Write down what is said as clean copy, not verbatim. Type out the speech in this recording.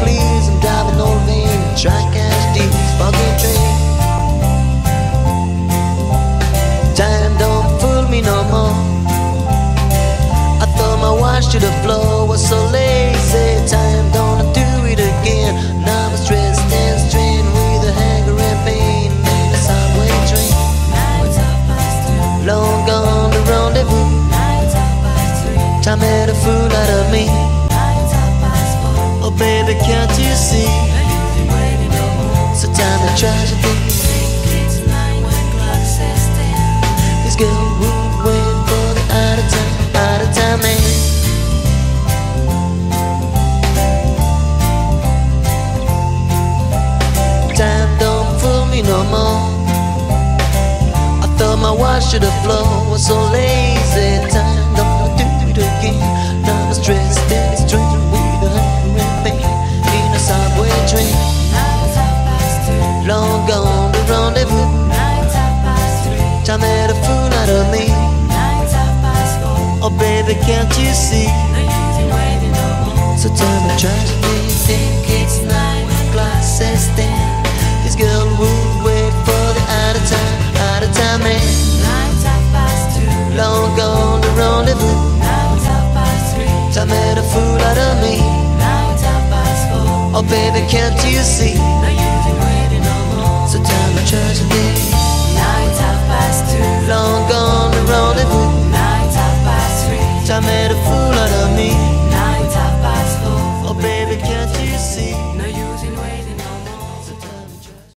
please. I'm diving over in jackass deep fucking tree. Time don't fool me no more. I throw my watch to the floor, was so lazy. Time don't do it again. Now I'm stressed and strained with a hanger and pain. Made a subway train. Long gone the rendezvous. Time made a fool out of me. Oh baby, can't you see? So time to try to think. This girl would wait for the out of time man. Time don't fool me no more. I throw my watch to the floor, was so lazy. Time don't again. Now I'm stressed and strained with a hungry pain in a subway train. Long gone the rendezvous. Time made a fool out of me. Oh baby, can't you see? So time I try to think. It's 9 o'clock, says 10. This girl would wait for the out of time man. Long gone the rendezvous. Time made a fool out of me. Oh baby, can't you see?